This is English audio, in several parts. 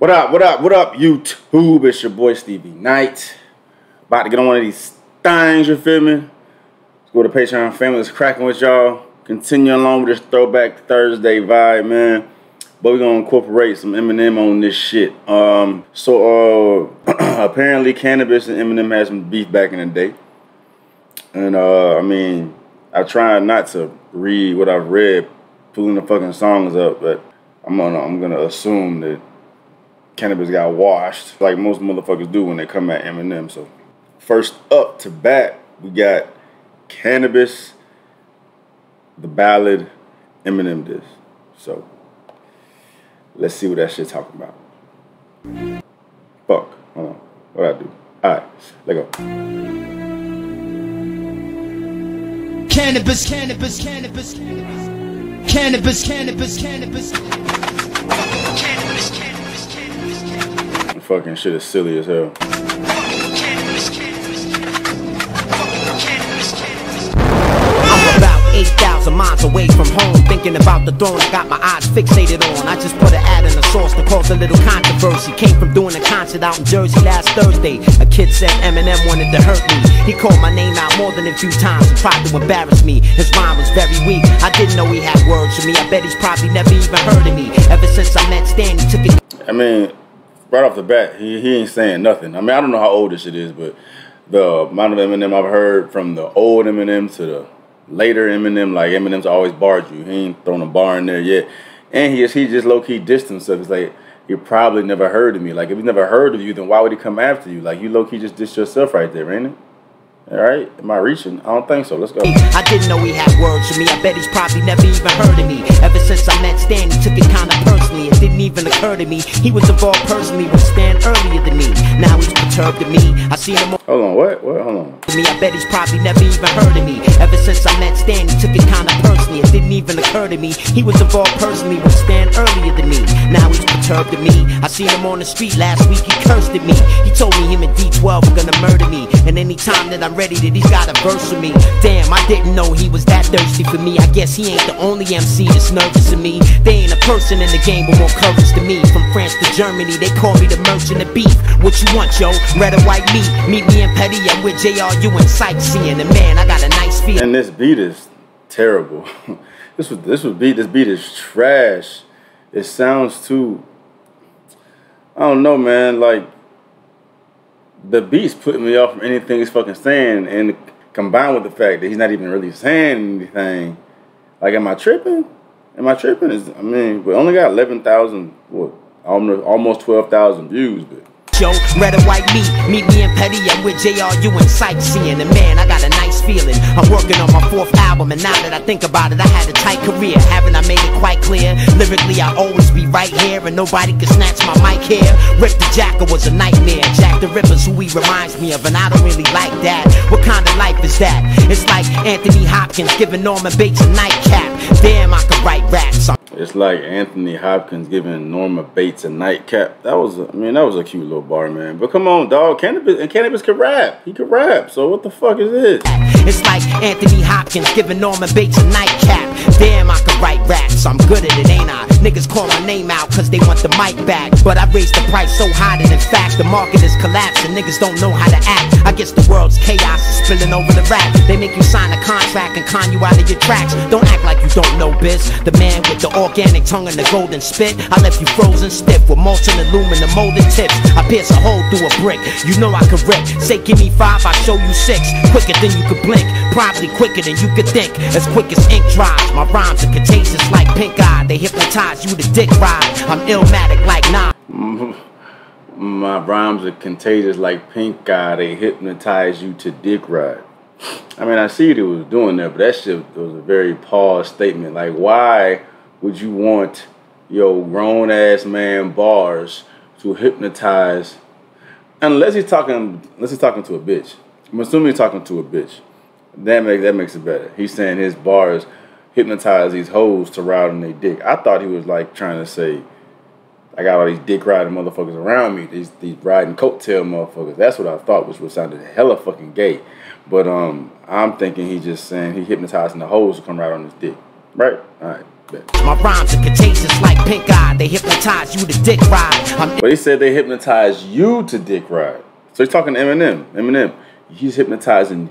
What up, what up, what up, YouTube? It's your boy Stevie Knight. About to get on one of these things, you feel me? Let's go to Patreon family. It's cracking with y'all. Continue along with this Throwback Thursday vibe, man. But we're gonna incorporate some Eminem on this shit. Apparently Canibus and Eminem had some beef back in the day. And I mean, I try not to read what I've read, pulling the fucking songs up, but I'm gonna assume that Canibus got washed, like most motherfuckers do when they come at Eminem. So first up to bat, we got Canibus, the ballad, Eminem diss. So let's see what that shit talking about. Fuck, hold on, what I do? All right, let go. Canibus, Canibus, Canibus, Canibus, Canibus, Canibus, Canibus, Canibus, Canibus. Fucking shit is silly as hell. I'm about 8,000 miles away from home, thinking about the throne I got my eyes fixated on. I just put an ad in the sauce to cause a little controversy. Came from doing a concert out in Jersey last Thursday. A kid said Eminem wanted to hurt me. He called my name out more than a few times and tried to embarrass me. His rhyme was very weak. I didn't know he had words for me. I bet he's probably never even heard of me. Ever since I met Stan, he took it. I mean, right off the bat, he ain't saying nothing. I mean, I don't know how old this shit is, but the amount of Eminem I've heard from the old Eminem to the later Eminem, like Eminem's always barred you. He ain't thrown a bar in there yet. And he just low-key distanced himself. It's like, you probably never heard of me. Like, if he's never heard of you, then why would he come after you? Like, you low-key just dissed yourself right there, ain't it? Alright, am I reaching? I don't think so. Let's go. I didn't know he had words for me. I bet he's probably never even heard of me. Ever since I met Stan, he took it kind of personally. It didn't even occur to me. He was involved personally with Stan earlier than me. Now he's perturbed at me. I seen him. Hold on, what? What? Hold on. I bet he's probably never even heard of me. Ever since I met Stan, he took it kind of personally. It didn't even occur to me. He was involved personally with Stan earlier than me. Now he's perturbed at me. I seen him on the street last week. He cursed at me. He told me him and D12 were gonna murder me. And any time that I'm ready that he's got a verse for me. Damn, I didn't know he was that thirsty for me. I guess he ain't the only MC that's nervous of me. They ain't a person in the game with more courage than me. From France to Germany, they call me the merchant of beef. What you want, yo? Red or white meat? Meet me in Petty, I'm with JRU and sightseeing. And man, I got a nice feel. And this beat is terrible. This beat is trash. It sounds too, I don't know, man, like, the beat's putting me off from anything he's fucking saying, and combined with the fact that he's not even really saying anything. Like, am I tripping? Am I tripping? I mean, we only got 11,000, what, almost 12,000 views, but. Yo, red or white meat, meet me in Petty, I'm with JRU and sightseeing. And man, I got a nice feeling. I'm working on my fourth album, and now that I think about it, I had a tight career. Haven't I made it quite clear? Lyrically, I always be right here, and nobody can snatch my mic here. Rip the Jacker was a nightmare. Jack the Ripper's who he reminds me of, and I don't really like that. What kind of life is that? It's like Anthony Hopkins giving Norman Bates a nightcap. Damn, I could write raps. It's like Anthony Hopkins giving Norman Bates a nightcap. That was, I mean, that was a cute little bar, man. But come on, dog. Canibus can rap. He can rap. So what the fuck is this? It's like Anthony Hopkins giving Norman Bates a nightcap. Damn, I can write raps. I'm good at it, ain't I? Niggas call my name out because they want the mic back. But I raised the price so high that in fact the market is collapsing. Niggas don't know how to act. I guess the world's chaos is spilling over the rap. They make you sign a contract and con you out of your tracks. Don't act like you don't know biz. The man with the organic tongue and the golden spit. I left you frozen stiff with molten aluminum molded tips. I pierce a hole through a brick. You know I can rip. Say give me 5, I show you 6. Quicker than you could blink. Probably quicker than you could think. As quick as ink dries. My rhymes are contagious like pink eye. They hypnotize you to dick ride. I'm illmatic like nah. My rhymes are contagious like pink eye. They hypnotize you to dick ride. I mean, I see what it was doing there, but that shit was a very paused statement. Like, why would you want your grown ass man bars to hypnotize? Unless he's talking to a bitch. I'm assuming he's talking to a bitch. That makes it better. He's saying his bars hypnotize these hoes to ride on their dick. I thought he was like trying to say, I got all these dick riding motherfuckers around me. These riding coattail motherfuckers. That's what I thought, which would sounded hella fucking gay. But I'm thinking he's just saying he hypnotizing the hoes to come ride on his dick. Right? All right. My rhymes are contagious like pink eye. They hypnotize you to dick ride. But he said they hypnotize you to dick ride. So he's talking to Eminem. He's hypnotizing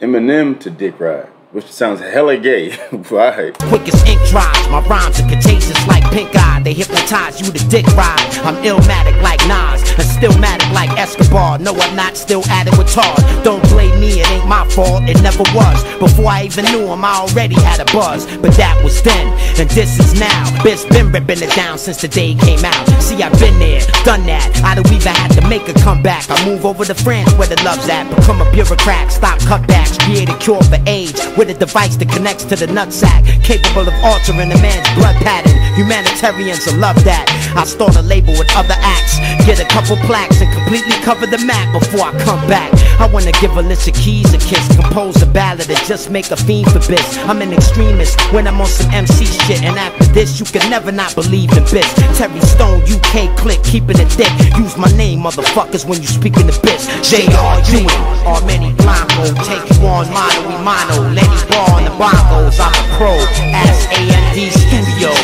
Eminem to dick ride, which sounds hella gay. Right. Quick as ink drives, my rhymes are contagious like pink eye. They hypnotize you to dick ride. I'm illmatic like Nas, and stillmatic like Escobar. No, I'm not still at it with Todd. Don't blame me, it ain't my fault, it never was. Before I even knew him, I already had a buzz. But that was then, and this is now. Bitch been ripping it down since the day it came out. See, I've been there, done that. I don't even have to make a comeback. I move over to France where the love's at. Become a bureaucrat, stop cutbacks. Create a cure for AIDS with a device that connects to the nutsack, capable of altering a man's blood pattern. Humanitarians will love that. I start a label with other acts, get a couple plaques, and completely cover the map before I come back. I wanna give Alicia Keys a kiss, compose a ballad and just make a fiend for this. I'm an extremist when I'm on some MC shit, and after this you can never not believe in bitch. Terry Stone, UK click, keeping it thick. Use my name, motherfuckers, when you speak in the bitch. J.R.U. Are many Blanco, take you on mono, we mono. Lenny Ball and the Bongos, I'm a pro. S.A.N.D. Studio,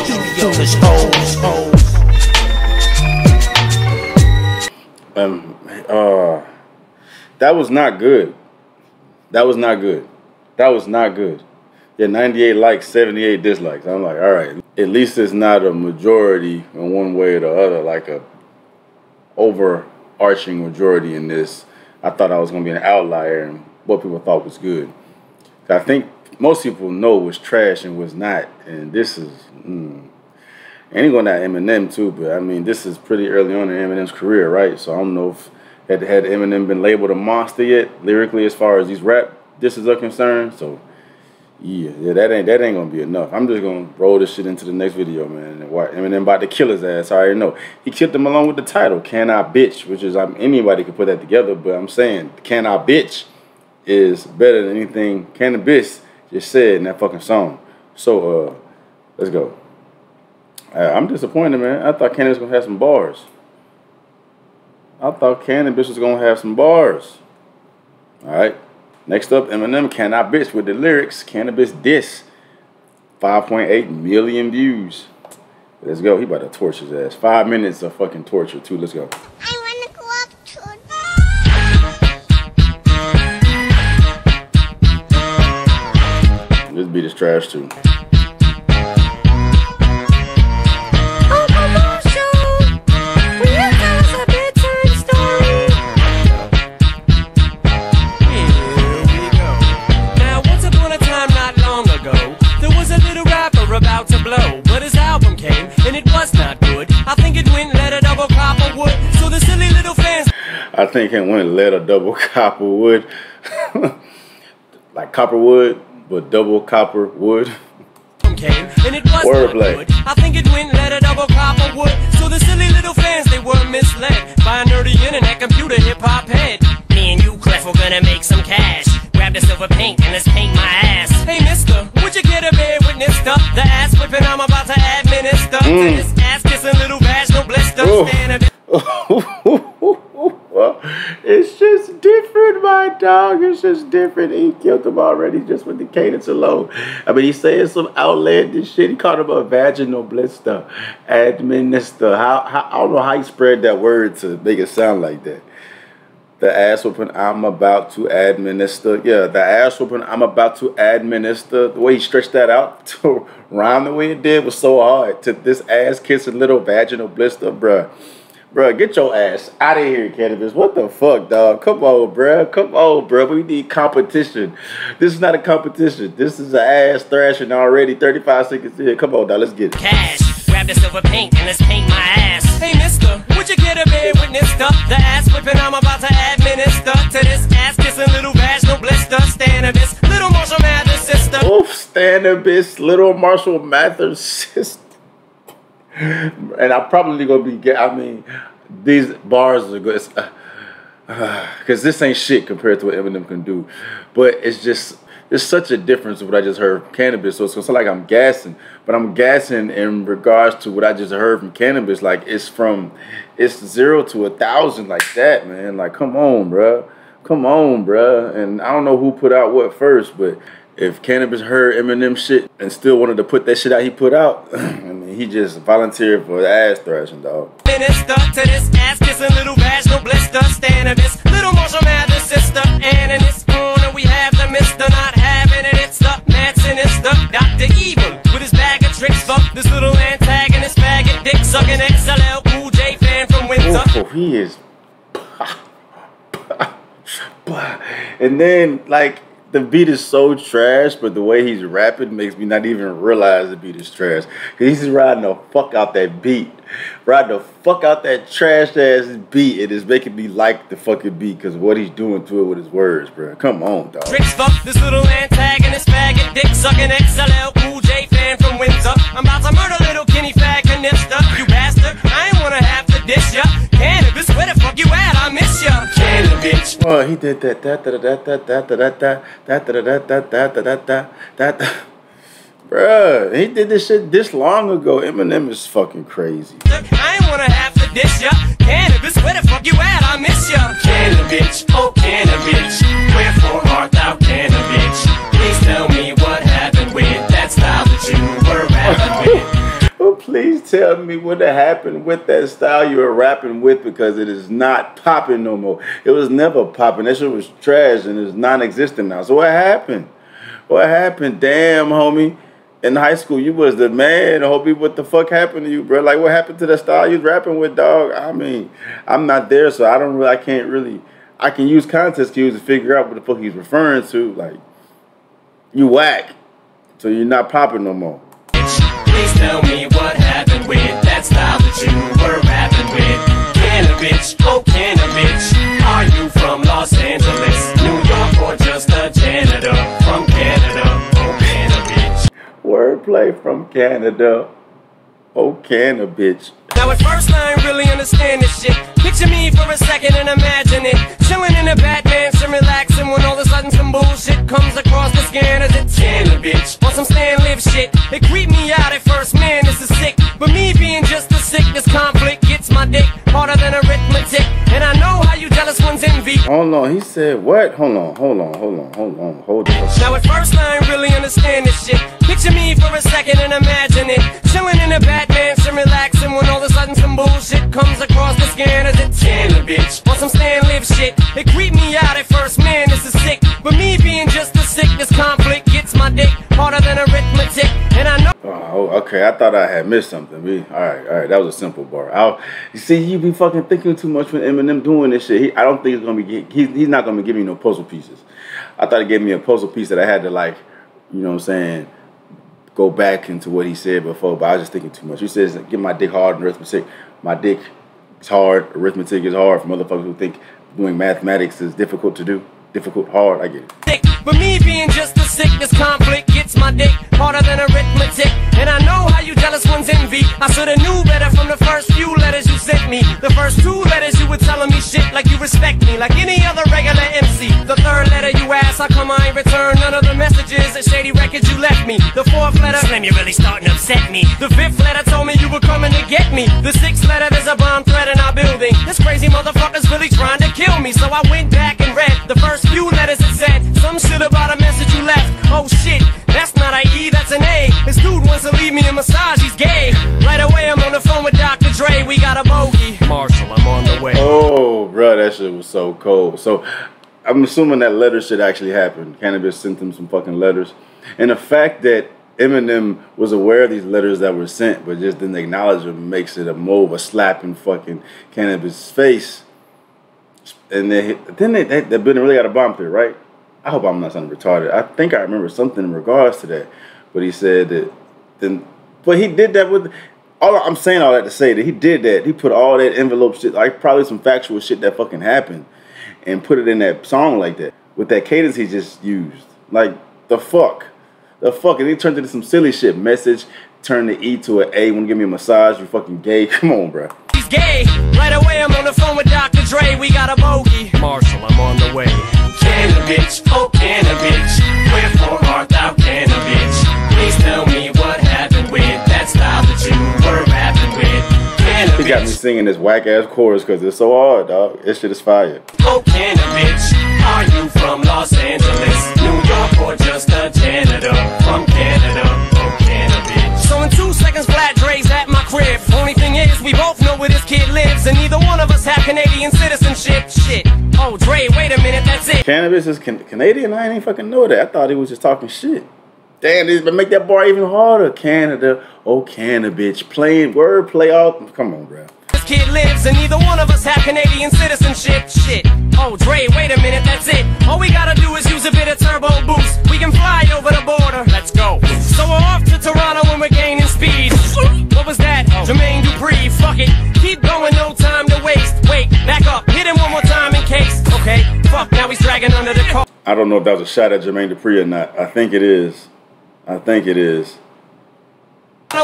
foolish hoes. That was not good. Yeah, 98 likes, 78 dislikes. I'm like, all right. At least it's not a majority in one way or the other, like a overarching majority in this. I thought I was going to be an outlier and what people thought was good. I think most people know what's trash and what's not. And this is, and he going at Eminem too, but I mean, this is pretty early on in Eminem's career, right? So I don't know if had Eminem been labeled a monster yet, lyrically, as far as these rap disses are concerned. So, yeah, that ain't gonna be enough. I'm just gonna roll this shit into the next video, man. And why Eminem about to kill his ass, I already know. He killed him along with the title, Can I Bitch? Which is, anybody could put that together, but I'm saying, Can I Bitch is better than anything Canibus just said in that fucking song. So, let's go. I'm disappointed, man. I thought Canibus was gonna have some bars. Alright. Next up, Eminem, Can I Bitch? With the lyrics, Canibus diss. 5.8 million views. Let's go. He about to torture his ass. 5 minutes of fucking torture, too. Let's go. I wanna go up to that. This beat is trash, too. I think it went and let a double copper wood. Like copperwood, but double copper wood. Wordplay. I think it went and let a double copper wood. So the silly little fans, they were misled by a nerdy internet computer hip hop head. Me and you, Clef, we're gonna make some cash. Grab the silver paint and let's paint my ass. Hey, mister, would you get a bad witness stuff? The ass whipping I'm about to administer. To this ass kissing little bash, no blister. Well, it's just different, my dog. It's just different. He killed him already just with the cadence alone. I mean, he's saying some outlandish shit. He called him a vaginal blister. Administer. I don't know how he spread that word to make it sound like that. The ass whooping I'm about to administer. Yeah, the ass whooping I'm about to administer. The way he stretched that out to rhyme the way it did was so hard. To this ass kissing little vaginal blister, bruh. Bruh, get your ass out of here, Canibus. What the fuck, dog? Come on, bruh. We need competition. This is not a competition. This is an ass thrashing already. 35 seconds in. Come on, dog. Let's get it. Cash. Grab the silver paint and let's paint my ass. Hey, mister, would you get a bed witness stuff? The ass whipping I'm about to administer. To this ass kissing little vaginal blister. Stanibus, little Marshall Mathers sister. Oof, Stanibus, little Marshall Mathers sister. And I'm probably gonna be these bars are good because this ain't shit compared to what Eminem can do, but it's just there's such a difference with what I just heard from Canibus. So it's gonna sound like I'm gassing, but I'm gassing in regards to what I just heard from Canibus. Like it's from 0 to 1,000 like that, man. Like come on, bruh. And I don't know who put out what first, but If Canibus heard Eminem shit and still wanted to put that shit out he put out, I mean, he just volunteered for the ass thrashing, dog. Minister to this ass kissing little vaginal blister, standing this little Marshall Mathers sister, and in this corner we have the mister not having it. It's the Nats and it's the Dr. Evil with his bag of tricks. Fuck this little antagonist faggot dick sucking XLL Cool J fan from Windsor. Oh, he is. And then, like, the beat is so trash, but the way he's rapping makes me not even realize the beat is trash. Cause he's riding the fuck out that beat. Riding the fuck out that trash ass beat. It is making me like the fucking beat because of what he's doing to it with his words, bro. Come on, dog. Tricks fuck this little antagonist faggot dick sucking XLL Cool J fan from Windsor. I'm about to murder little Kenny fag canister. You bastard, I ain't wanna have to dish ya. Canibus, where the fuck you at? I miss ya. Canibus. Oh, he did that Bruh, he did this shit this long ago. Eminem is fucking crazy. Look, I ain't wanna have to dish ya. Canibus, where the fuck you at? I miss ya. Canibus, oh Canibus, wherefore art thou Canibus? Please tell me what happened with that style that you were rapping with. Please tell me what happened with that style you were rapping with, because it is not popping no more. It was never popping. That shit was trash and it's non-existent now. So what happened? What happened? Damn, homie. In high school, you was the man, homie. What the fuck happened to you, bro? Like, what happened to the style you rapping with, dog? I mean, I'm not there, so I don't really, I can't really, I can use context cues to figure out what the fuck he's referring to. Like, you whack. So you're not popping no more. Please tell me what happened with that style that you were rapping with. Canibus, oh Canibus, are you from Los Angeles, New York, or just a janitor from Canada? Oh Canibus. Wordplay from Canada. Oh Canibus. Now at first I ain't really understand this shit. Picture me for a second and imagine it. Chilling in a Batman, some relaxing when all of a sudden some bullshit comes across the scanners. It's Canibus on some Stan Liv shit. It creeped me out at first, man, this is sick. But me being just as sick, this conflict gets my dick harder than arithmetic. And I know how you jealous one's envy. Hold on, he said what? Hold on. Now at first I ain't really understand this shit. Picture me for a second and imagine it. Chilling in a Batman, some relaxing when all of a sudden some bullshit comes across the scanners. It's Canibus on some Stan Liv shit. It creeped me out at first, man, this is sick. But me being just as sick, this conflict gets my dick harder than arithmetic. And I know. Oh, okay. I thought I had missed something. All right. That was a simple bar. You see, you be fucking thinking too much when Eminem doing this shit. I don't think he's gonna be. He's not gonna give me no puzzle pieces. I thought he gave me a puzzle piece that I had to, like, you know what I'm saying, go back into what he said before. But I was just thinking too much. He says, "Get my dick hard and arithmetic." My dick is hard. Arithmetic is hard for motherfuckers who think doing mathematics is difficult to do. Difficult, hard. I get it. But me being just as sick, this conflict gets my dick harder than arithmetic. And I know how you jealous one's envy. I shoulda knew better from the first few letters you sent me. The first two letters you were telling me shit like you respect me, like any other regular MC. The third letter you asked, how come I ain't returned none of the messages at Shady Records you left me. The fourth letter, Slim, you're really starting to upset me. The fifth letter told me you were coming to get me. The sixth letter, there's a bomb threat in our building. This crazy motherfucker's really trying to kill me. So I went back and read the first few letters it said some shit about a message you left. Oh shit, that's not an E, that's an A. This dude wants to leave me a massage, he's gay. Right away I'm on the phone with Dr. Dre, we got a bogey. Marshall, I'm on the way. Oh, bro, that shit was so cold. So, I'm assuming that letter shit actually happened. Canibus sent them some fucking letters. And the fact that Eminem was aware of these letters that were sent, but just didn't acknowledge them, makes it a move, a slap in fucking Canibus' face. And then they really got a bomb there, right? I hope I'm not sounding retarded. I think I remember something in regards to that. But he said that then, but he did that with, all I'm saying all that to say that he did that. He put all that envelope shit, like probably some factual shit that fucking happened, and put it in that song like that. With that cadence he just used. Like, the fuck? The fuck? And he turned into some silly shit. Message, turn the E to an A, wanna give me a massage, you fucking gay. Come on, bro. He's gay. Right away I'm on the phone with Dr. Dre, we got a bogey. Marshall, I'm on the way. Canibus, oh Canibus, wherefore art thou Canibus? Please tell me what happened with that style that you were rapping with. Canibus. He got me singing this whack ass chorus because it's so hard, dog. This shit is fire. Oh Canibus, are you from Los Angeles, New York, or just a Canadian citizenship. Shit. Oh, Dre, wait a minute, that's it. Canibus is Canadian? I didn't fucking know that. I thought he was just talking shit. Damn, this make that bar even harder. Canada, oh Canibus, playing wordplay all. Come on, bro. This kid lives, and neither one of us have Canadian citizenship. Shit. Oh, Dre, wait a minute, that's it. All we gotta do is use a bit of turbo boost. We can fly over the border. Let's go. So we're off to Toronto, and we're gaining speed. What was that? Oh. Jermaine Dupri. Fuck it. Keep going, no time to waste. Wait, back up. Hit him one more time in case. Okay. Fuck. Now he's dragging under the car. I don't know if that was a shot at Jermaine Dupri or not. I think it is. I think it is.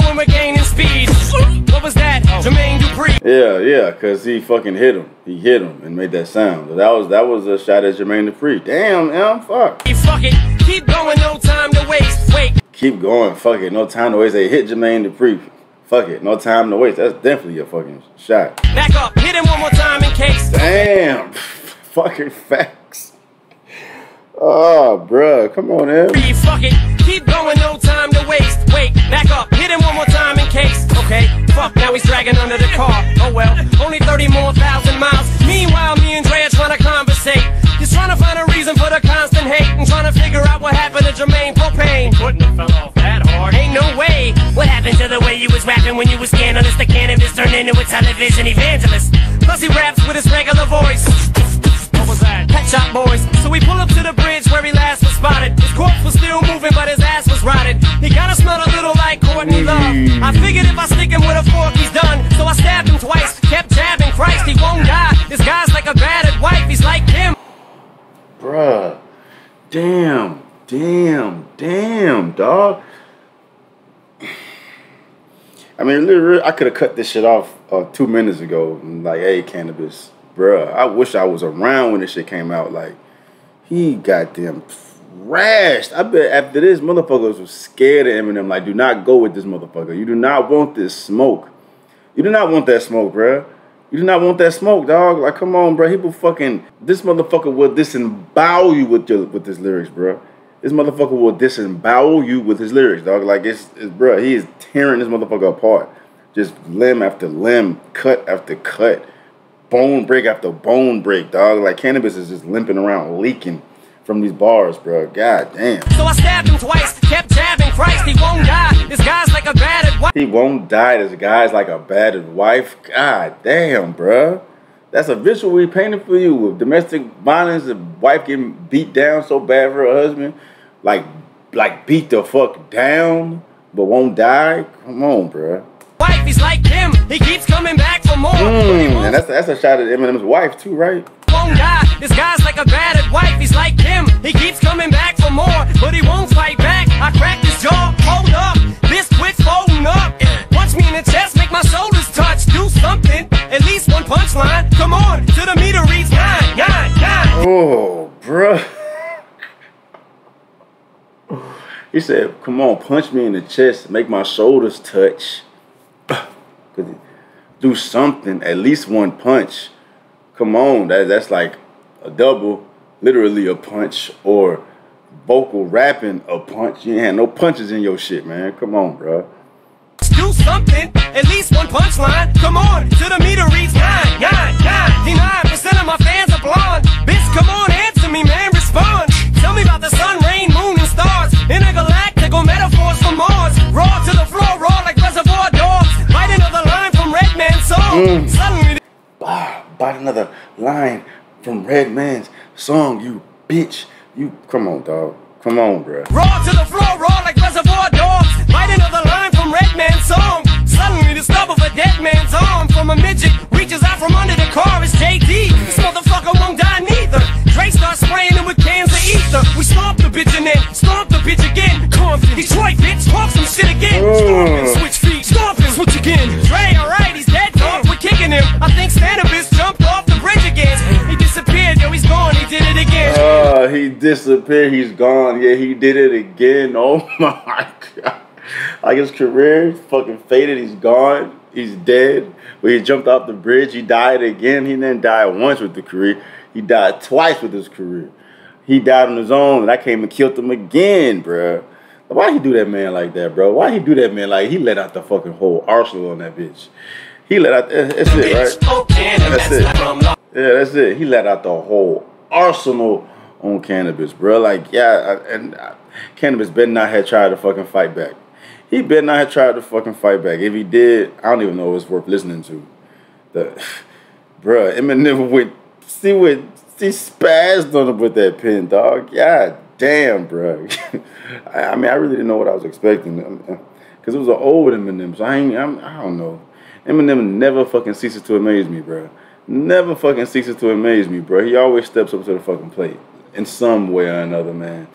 When we're gaining speed. What was that? Oh. Jermaine Dupri. Yeah, cause he fucking hit him. He hit him and made that sound. That was a shot at Jermaine Dupri. Damn, fuck. Fuck it. Keep going, no time to waste. Wait. Keep going, fuck it, no time to waste. They hit Jermaine Dupri. Fuck it, no time to waste. That's definitely a fucking shot. Back up, hit him one more time in case. Damn. Fucking facts. Oh, bruh, come on, man. Fuck it. Keep going, no time to waste. Wait, back up, hit him one more time in case. Okay, fuck, now he's dragging under the car. Oh well, only 30 more thousand miles. Meanwhile, me and Dre are trying to conversate. He's trying to find a reason for the constant hate and trying to figure out what happened to Jermaine Propane. Wouldn't have fell off that hard. Ain't no way. What happened to the way you was rapping when you was scandalous? The Canibus turned into a television evangelist. Plus he raps with his regular voice. What was that? Pet Shop Boys. So we pull up to the bridge where he last was spotted. His corpse was still moving, but his ass was rotted. He kinda smelled a little like Courtney Love. I figured if I stick him with a fork, he's done. So I stabbed him twice, kept jabbing. Christ, he won't die. This guy's like a battered wife. He's like him. Bruh. Damn, dog. I mean, literally, I could have cut this shit off 2 minutes ago. Like, hey, Canibus. Bruh, I wish I was around when this shit came out. Like, he goddamn thrashed. I bet after this, motherfuckers was scared of Eminem. Like, do not go with this motherfucker. You do not want this smoke. You do not want that smoke, bruh. You do not want that smoke, dog. Like, come on, bruh. People fucking... This motherfucker will disembowel you with his lyrics, bruh. This motherfucker will disembowel you with his lyrics, dog. Like, it's bruh, he is tearing this motherfucker apart. Just limb after limb, cut after cut. Bone break after bone break, dog. Like, Canibus is just limping around, leaking from these bars, bro. God damn. So I stabbed him twice, kept jabbing. Christ, he won't die. This guy's like a battered wife. He won't die. This guy's like a battered wife. God damn, bro. That's a visual we painted for you with domestic violence, a wife getting beat down so bad for her husband, like beat the fuck down, but won't die. Come on, bro. Wife, he's like him. He keeps coming back for more. And that's a shot at Eminem's wife too, right? Won't die. This guy's like a battered wife. He's like him. He keeps coming back for more, but he won't fight back. I cracked his jaw. Hold up. This quick folding up. Punch me in the chest. Make my shoulders touch. Do something. At least one punchline. Come on. To the meter reads 9, 9, 9. Oh, bruh. He said, "Come on, punch me in the chest. Make my shoulders touch." Do something, at least one punch. Come on, that's like a double, literally a punch, or vocal rapping a punch. You ain't had no punches in your shit, man. Come on, bro. Do something, at least one punchline. Come on, to the meter reads 9, 9, 9. 9% of my fans are blonde. Bitch, come on, answer me, man, respond. Tell me about the sun, rain, moon, and stars. Intergalactical metaphors from Mars. Raw to the floor, raw like Reservoir Dogs. Bite another line from Redman's song. Suddenly, bite another line from Redman's song, you bitch. You come on, dog. Come on, bro. Raw to the floor, raw like Reservoir Dogs. Bite another line from Redman's song. Suddenly, the stub of a dead man's arm from a midget reaches out from under the car. It's JD. This motherfucker won't die neither. Dre starts spraying him with cans of ether. We stomp the bitch and then stomp the bitch again. Come Detroit, bitch, talk some shit again. Stomp and switch feet. Stomp and switch again. Dre, alright, he's dead, dog. We're kicking him. I think Canibus jumped off the bridge again. He disappeared, yo, he's gone. He did it again. He disappeared, he's gone. Yeah, he did it again. Oh my god. Like, his career fucking faded. He's gone. He's dead. But he jumped off the bridge. He died again. He didn't die once with the career. He died twice with his career. He died on his own, and I came and killed him again, bruh. Why he do that man like that, bro? Why he do that man like he let out the fucking whole arsenal on that bitch? He let out. That's it, right? That's it. Yeah, that's it. He let out the whole arsenal on Canibus, bro. Like, yeah, Canibus better not have tried to fucking fight back. He better not have tried to fucking fight back. If he did, I don't even know if it's worth listening to. Bruh, Eminem went. He spazzed on him with that pen, dog. God damn, bruh. I mean, I really didn't know what I was expecting. Because it was an old Eminem, so I don't know. Eminem never fucking ceases to amaze me, bruh. Never fucking ceases to amaze me, bruh. He always steps up to the fucking plate. In some way or another, man.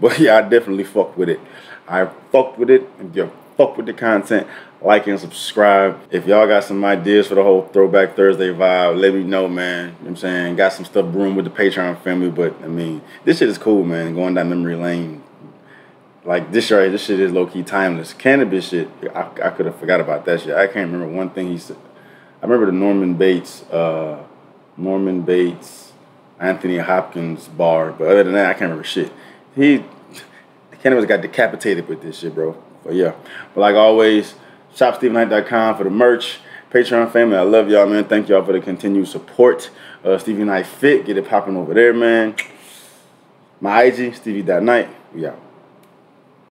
But yeah, I definitely fucked with it. I fucked with it. Yeah, fuck with the content. Like and subscribe. If y'all got some ideas for the whole Throwback Thursday vibe, let me know, man. You know what I'm saying? Got some stuff brewing with the Patreon family, but I mean, this shit is cool, man. Going down memory lane. Like this right, this shit is low-key timeless. Canibus shit, I could have forgot about that shit. I can't remember one thing he said. I remember the Norman Bates, Anthony Hopkins bar, but other than that, I can't remember shit. Canibus got decapitated with this shit, bro. But yeah. But like always, shopstevieknight.com for the merch. Patreon family, I love y'all, man. Thank y'all for the continued support. Stevie Knight Fit, get it popping over there, man. My IG, Stevie.Knight. We out.